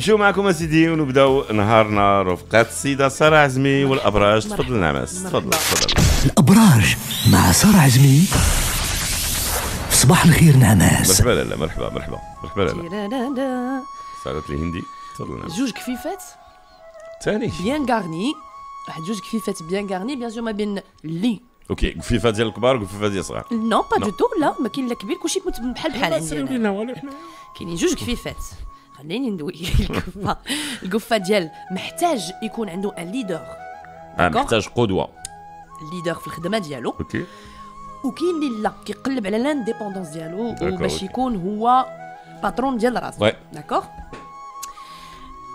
نمشيو معكم اسيدي ونبداو نهارنا رفقات السيده سارة عزمي والابراج. تفضل نعمس. تفضل. الابراج مع سارة عزمي. صباح الخير نعماس. مرحبا لاله. مرحبا لاله. سالت لي هندي. تفضل نعماس. جوج كفيفات ثاني بيان كارني. واحد جوج كفيفات بيان كارني بيان سور ما بين لي اوكي كفيفه ديال الكبار وكفيفه ديال الصغار. نو با دو تو، لا ما كاين لا كبير، كلشي بحال عندنا. كاينين جوج كفيفات. خليني ندوي القفه. القفه ديال محتاج يكون عنده ان ليدر، محتاج قدوه، ليدر في الخدمه ديالو. اوكي. وكاين اللي لا كيقلب على لانديبوندونس ديالو باش يكون هو باترون ديال راسو. داكوغ.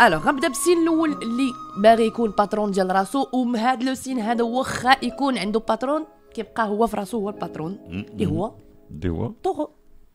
الوغ غنبدا بالسين الاول اللي باغي يكون باترون ديال راسو، وهذا لو سين هذا واخا يكون عنده باترون كيبقى هو في راسو هو الباترون اللي هو طوغو.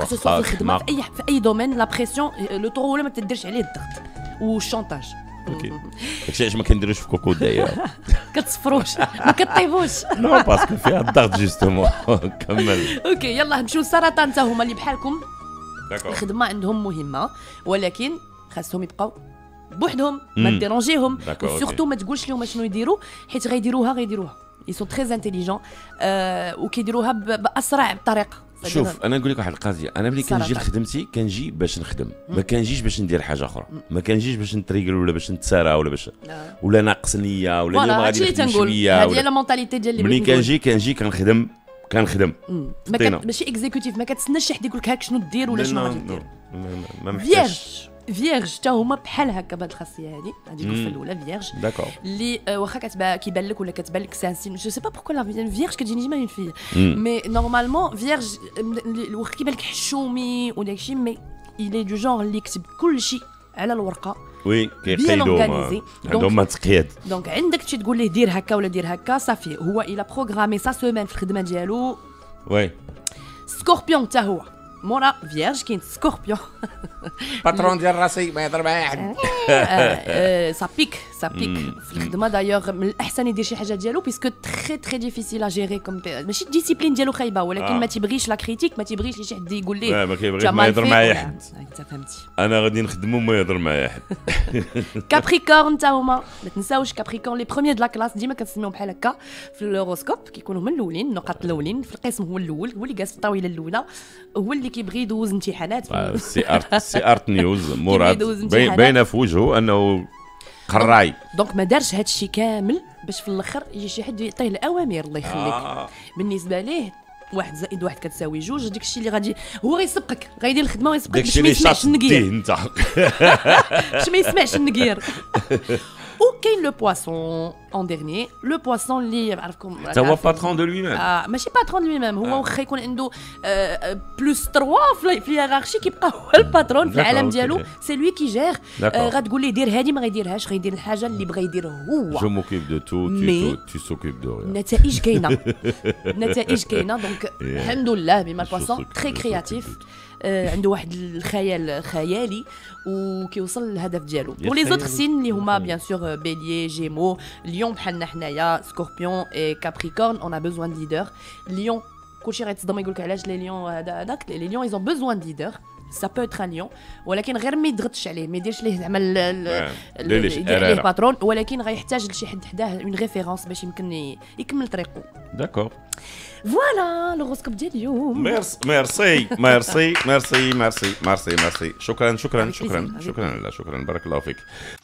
خصوصا في الخدمه، في اي دومين لا بريسيون لو طورو ولا ما تديرش عليه الضغط والشونتاج. اوكي داكشي علاش ما كنديروش في كوكو دايره، كتصفروش ما كطيبوش، نو باسكو فيها الضغط جوستومون. كمل. اوكي يلا نمشيو للسرطان. حتى هما اللي بحالكم الخدمه عندهم مهمه، ولكن خاصهم يبقاو بوحدهم، ما ديرونجيهم، وسورتو ما تقولش لهم شنو يديروا، حيت غيديروها. اي سون تري انتيليجون وكيديروها باسرع طريقه. شوف انا نقول لك واحد القضيه، انا ملي كنجي لخدمتي كنجي باش نخدم، ما كنجيش باش ندير حاجه اخرى، ما كنجيش باش نتريقل ولا باش نتسارى ولا باش ولا ناقص نيه ولا اليوم غادي نخدم شويه. هذه هي لا مونتاليتي ديال اللي ملي كنجي كنخدم ماشي اكزيكوتيف، ما كتسناش شي حد يقول لك هاك شنو دير ولا شنو غادي دير. ما محتاجش. فيرج حتى هما بحال هكا بهاد الخاصيه هذه الكفه الاولى فيرج اللي واخا كيبان لك ولا كتبان لك سانسين جو سي با بوركو لا فيرج كتجيني ديما اون في مي نورمالمون فيرج واخا كيبان لك حشومي وداكشي مي ايلي دو جونغ اللي كتب كلشي على الورقه. وي كيقيدو عندهم تقييد، دونك عندك تمشي تقول ليه دير هكا ولا دير هكا صافي. هو الى بروغرامي سا سومان في الخدمه ديالو. وي سكوربيون حتى هو مورا فيرج كاين سكوربيون. باترون ديال راسي ما يهضر معايا حد. سابيك في الخدمه دايوغ. من الاحسن يدير شي حاجه ديالو بيسكو تري ديفيسيل ا جيري كوم، ماشي الديسيبلين ديالو خايبه، ولكن ما تيبغيش لا كريتيك، ما تيبغيش شي حد يقول ليه ما كيبغيش ما يهضر معايا حد. انت فهمتي انا غادي نخدم وما يهضر معايا حد. كابريكورن تا هما ما تنساوش، كابريكورن لي بروميير دو لا كلاس ديما كنسميهم بحال هكا في الهوروسكوب، كيكونوا هما الاولين، النقط الاولين في القسم، هو الاول، هو اللي جالس في الطاوله الاولى، هو اللي كيبغي يدوز امتحانات. سي ارت نيوز مراد باينه في وجهه انه قراي، دونك ما دارش هذا الشيء كامل باش في الاخر يجي شي حد يعطيه الاوامر. الله يخليك. بالنسبه ليه 1 زائد 1 كتساوي 2، داك الشيء اللي غادي هو غيسبقك، غيدير الخدمه ويسبقك باش ما يسمعش النقير انت. باش ما يسمعش النقير. وكاين لو بواسون اون ديرني، لو بواسون اللي عرفكم حتى هو باترون دو لوي ميم، ماشي باترون دو لوي ميم، هو واخا يكون عنده بلوس 3 في الهيرارشي كيبقى هو الباترون في العالم ديالو، سي لوي كي جير. غتقول ليه دير هذه ما غيديرهاش، غيدير الحاجه اللي بغا يديرها هو. جو موكيب دو تو تي سوكيب دو. النتائج كاينه دونك الحمد لله. بما البواسون تري كرياتيف، عنده واحد الخيال خيالي وكيوصل للهدف ديالو. ولي زوتر سين اللي هما بيان سور بيليي، جيمو، ليون بحالنا حنايا، سكوربيون اي كابريكورن. اون ا بوزوان دو ليدر. ليون كلشي غيتصدم يقول لك علاش لي ليون هذاك، لي ليون ايزون بوزوان دو ليدر. سا بو اتر ان ليون، ولكن غير ما يضغطش عليه، ما يديرش ليه زعما ليه باترون، ولكن غيحتاج لشي حد حداه اون ريفيرونس باش يمكن يكمل طريقه. داكور. فوالا الهوروسكوب ديال اليوم. ميرسي. شكرا. شكرا. بارك الله فيك.